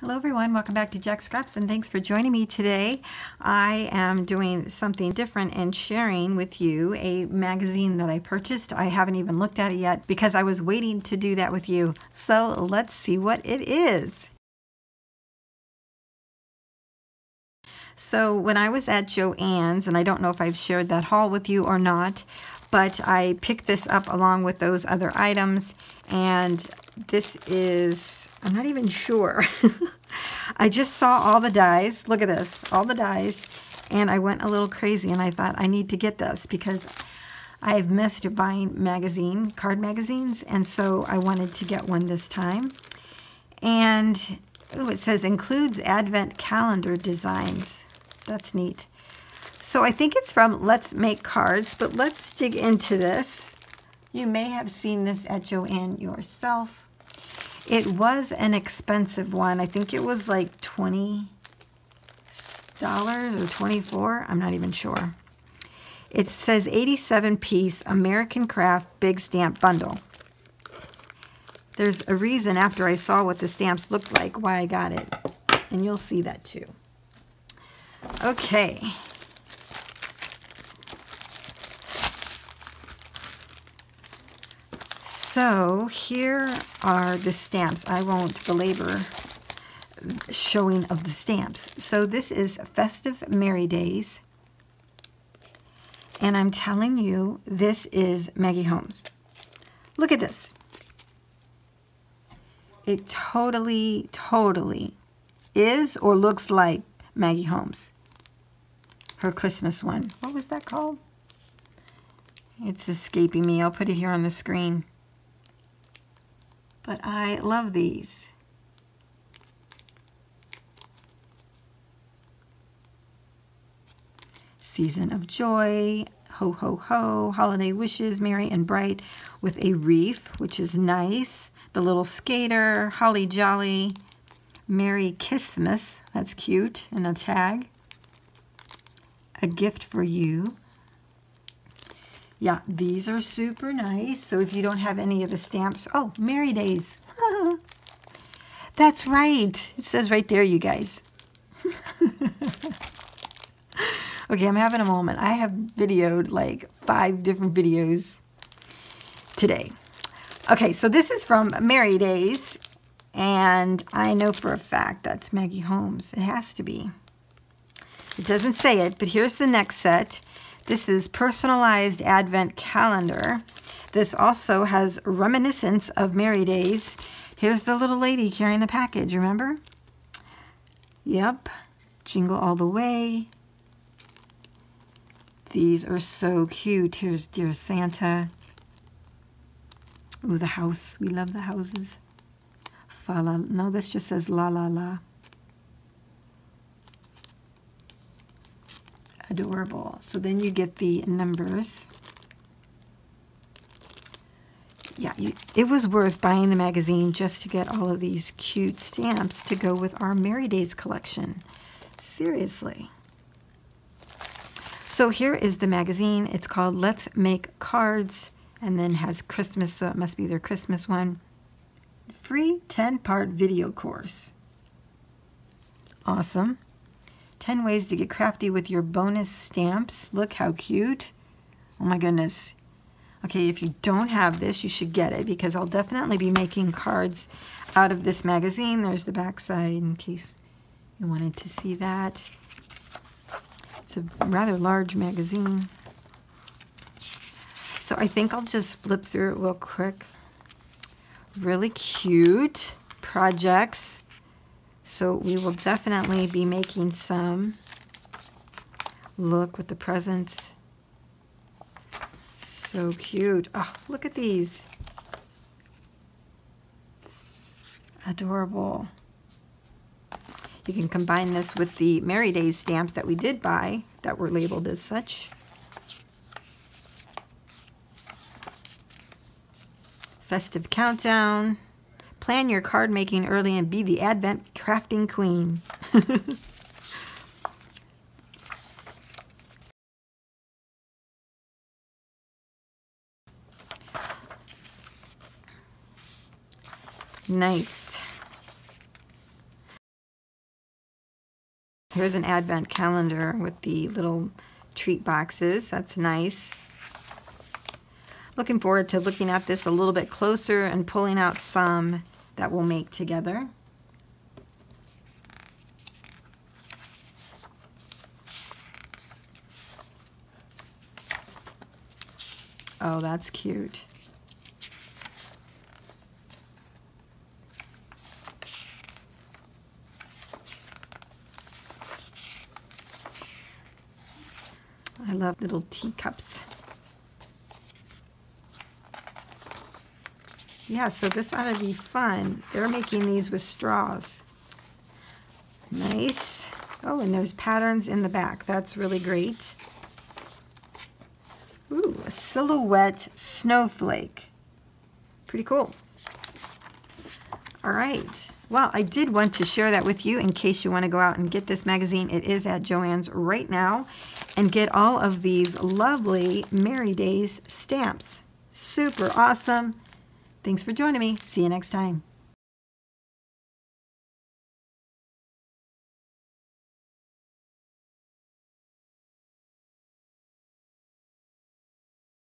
Hello everyone, welcome back to Jacqs Scraps and thanks for joining me today. I am doing something different and sharing with you a magazine that I purchased. I haven't even looked at it yet because I was waiting to do that with you. So let's see what it is. So when I was at Joann's, and I don't know if I've shared that haul with you or not, but I picked this up along with those other items, and this is, I'm not even sure. I just saw all the dies. Look at this, all the dies. And I went a little crazy and I thought I need to get this because I've missed buying card magazines. And so I wanted to get one this time. And ooh, it says includes advent calendar designs. That's neat. So I think it's from Let's Make Cards, but let's dig into this. You may have seen this at Joann yourself. It was an expensive one. I think it was like $20 or $24. I'm not even sure. It says 87-piece American Craft Big Stamp Bundle. There's a reason after I saw what the stamps looked like why I got it. And you'll see that too. Okay. So here are the stamps. I won't belabor showing of the stamps. So this is Festive Merry Days. And I'm telling you, this is Maggie Holmes. Look at this. It totally, totally is or looks like Maggie Holmes. Her Christmas one. What was that called? It's escaping me. I'll put it here on the screen. But I love these. Season of joy, ho ho ho, holiday wishes, merry and bright, with a wreath, which is nice. The little skater, holly jolly, merry Kissmas, that's cute, and a tag. A gift for you. Yeah, these are super nice. So if you don't have any of the stamps, oh, Merry Days. That's right. It says right there, you guys. Okay, I'm having a moment. I have videoed like 5 different videos today. Okay, so this is from Merry Days. And I know for a fact that's Maggie Holmes. It has to be. It doesn't say it, but here's the next set. This is Personalized Advent Calendar. This also has reminiscence of Merry Days. Here's the little lady carrying the package, remember? Yep, Jingle All the Way. These are so cute. Here's Dear Santa. Ooh, the house, we love the houses. Fa la, no, this just says la la la. Adorable. So then you get the numbers. Yeah, it was worth buying the magazine just to get all of these cute stamps to go with our Merry Days collection. Seriously. So here is the magazine. It's called Let's Make Cards, and then has Christmas, so it must be their Christmas one. Free 10-part video course. Awesome. 10 ways to get crafty with your bonus stamps. Look how cute. Oh my goodness. Okay, if you don't have this, you should get it because I'll definitely be making cards out of this magazine. There's the back side in case you wanted to see that. It's a rather large magazine. So I think I'll just flip through it real quick. Really cute projects. So we will definitely be making some. Look with the presents. So cute. Oh, look at these. Adorable. You can combine this with the Merry Days stamps that we did buy that were labeled as such. Festive countdown. Plan your card making early and be the Advent crafting queen. Nice. Here's an advent calendar with the little treat boxes. That's nice. Looking forward to looking at this a little bit closer and pulling out some that we'll make together. Oh, that's cute. I love little teacups. Yeah, so this ought to be fun. They're making these with straws. Nice. Oh, and there's patterns in the back. That's really great. Ooh, a silhouette snowflake. Pretty cool. All right. Well, I did want to share that with you in case you want to go out and get this magazine. It is at Joann's right now. And get all of these lovely Merry Days stamps. Super awesome. Thanks for joining me. See you next time.